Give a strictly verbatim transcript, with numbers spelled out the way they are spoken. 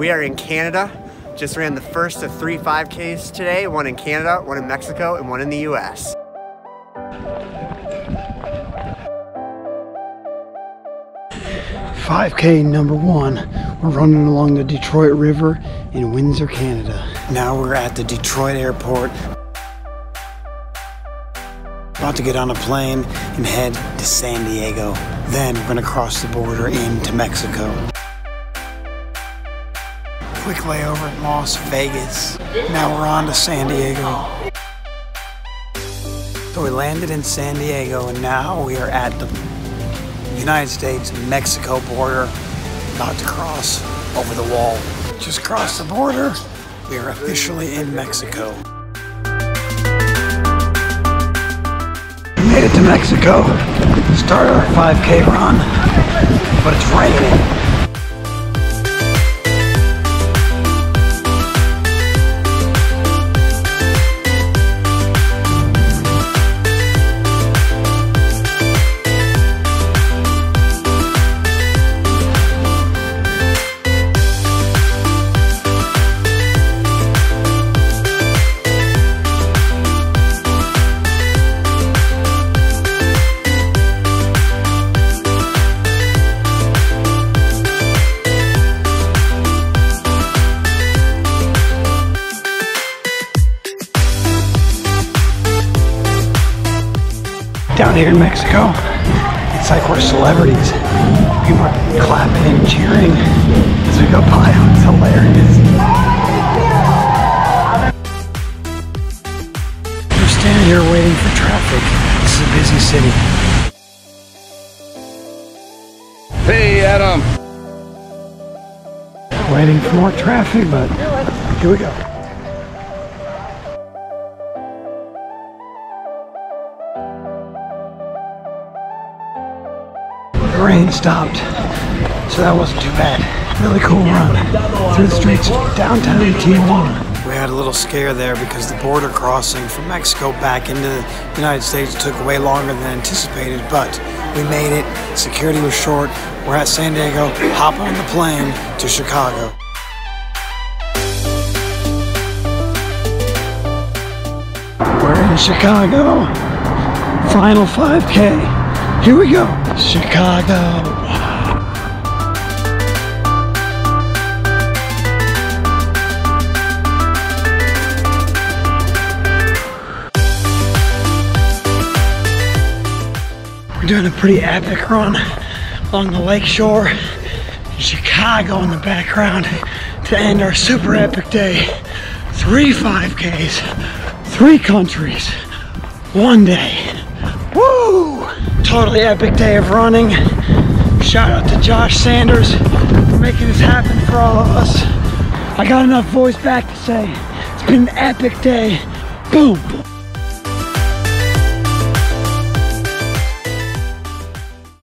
We are in Canada. Just ran the first of three five Ks today, one in Canada, one in Mexico, and one in the U S five K number one, we're running along the Detroit River in Windsor, Canada. Now we're at the Detroit Airport. About to get on a plane and head to San Diego. Then we're gonna cross the border into Mexico. Quick layover in Las Vegas. Now we're on to San Diego. So we landed in San Diego and now we are at the United States-Mexico border, about to cross over the wall. Just crossed the border, we are officially in Mexico. We made it to Mexico, started our five K run, but it's raining. Down here in Mexico, it's like we're celebrities. People are clapping and cheering as we go by. It's hilarious. We're standing here waiting for traffic. This is a busy city. Hey, Adam. Waiting for more traffic, but here we go. The rain stopped, so that wasn't too bad. Really cool run through the streets of downtown Tijuana. We had a little scare there because the border crossing from Mexico back into the United States took way longer than anticipated, but we made it. Security was short. We're at San Diego. Hop on the plane to Chicago. We're in Chicago. Final five K. Here we go, Chicago. We're doing a pretty epic run along the lake shore. Chicago in the background to end our super epic day. Three five Ks, three countries, one day. Woo! Totally epic day of running. Shout out to Josh Sanders for making this happen for all of us. I got enough voice back to say it's been an epic day. Boom!